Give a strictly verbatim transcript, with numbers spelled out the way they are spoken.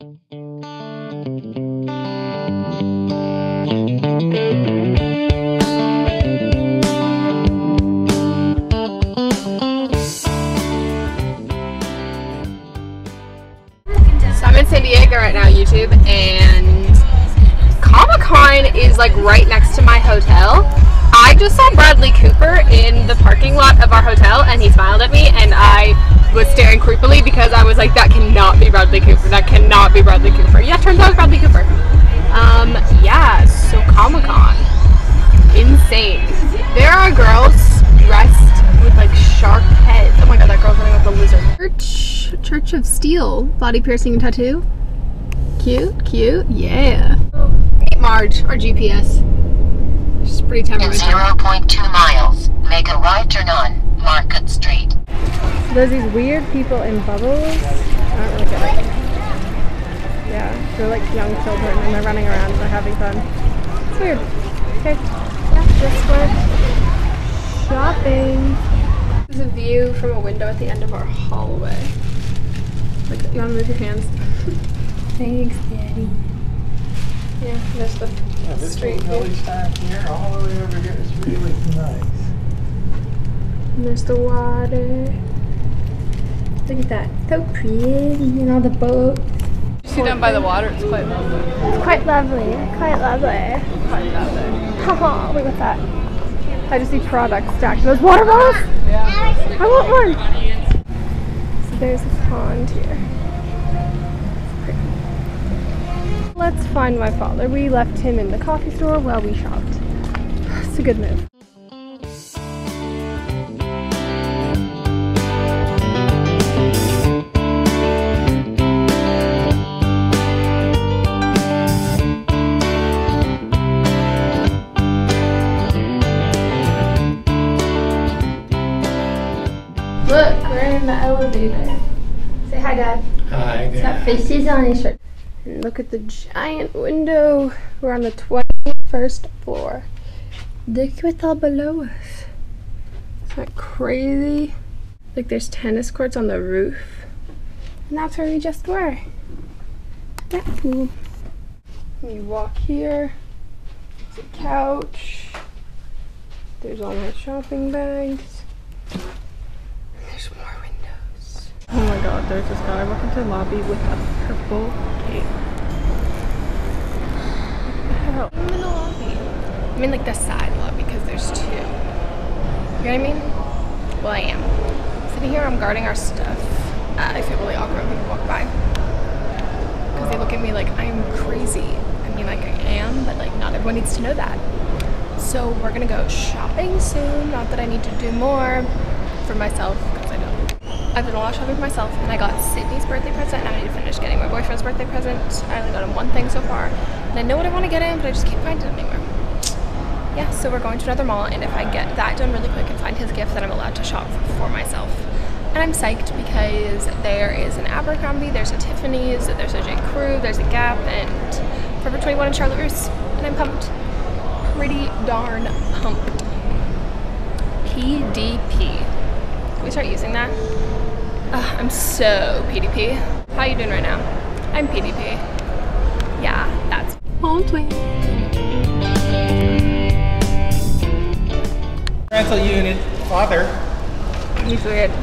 San Diego right now, YouTube, and Comic-Con is like right next to my hotel. I just saw Bradley Cooper in the parking lot of our hotel and he smiled at me and I was staring creepily because I was like, that cannot be Bradley Cooper, that cannot be Bradley Cooper. Yeah, turns out it's Bradley Cooper. Um, yeah, so Comic-Con, insane. There are girls dressed with like shark heads. Oh my god, that girl's running with a lizard. Church, Church of Steel, body piercing and tattoo. Cute, cute, yeah. Marge, our G P S. She's pretty time. In zero point two miles, make a right turn on Market Street. There's these weird people in bubbles. I don't really get it. Yeah, they're like young children and they're running around and they're having fun. It's weird. Okay, that's yeah, this way. Shopping. There's a view from a window at the end of our hallway. Like, you want to move your hands? Thanks, Daddy. Yeah, there's the yeah, this street village down here, all the way over here. It's really nice. And there's the water. Look at that. So pretty, and all the boats. You see down by the water, it's quite lovely. It's quite lovely. Quite lovely. Quite lovely. Haha, look at that. I just see products stacked. Those water bottles? Yeah. I want one. So there's a pond here. Let's find my father. We left him in the coffee store while we shopped. It's a good move. Look, we're in the elevator. Say hi, Dad. Hi, Dad. It's got faces on his shirt. And look at the giant window. We're on the twenty-first floor. Look what's all below us. Isn't that crazy? Like there's tennis courts on the roof. And that's where we just were. That pool. You walk here. There's a couch. There's all my shopping bags. There's more windows. Oh my god, there's this guy walking into the lobby with a purple. What the hell? I'm in the lobby. I'm in like the side lobby because there's two. You know what I mean? Well, I am. Sitting here, I'm guarding our stuff. Uh, I feel really awkward when people walk by. Because they look at me like I'm crazy. I mean, like I am, but like not everyone needs to know that. So we're gonna go shopping soon. Not that I need to do more for myself. I've done a lot of shopping for myself, and I got Sydney's birthday present, and I need to finish getting my boyfriend's birthday present. I only got him one thing so far, and I know what I want to get him, but I just can't find it anywhere. Yeah, so we're going to another mall, and if I get that done really quick and find his gift, then I'm allowed to shop for myself. And I'm psyched because there is an Abercrombie, there's a Tiffany's, there's a J. Crew, there's a Gap, and Forever twenty-one and Charlotte Russe, and I'm pumped. Pretty darn pumped. P D P. Can we start using that? Uh, I'm so P D P. How you doing right now? I'm P D P. Yeah, that's home twin. Rental unit, father. He's weird.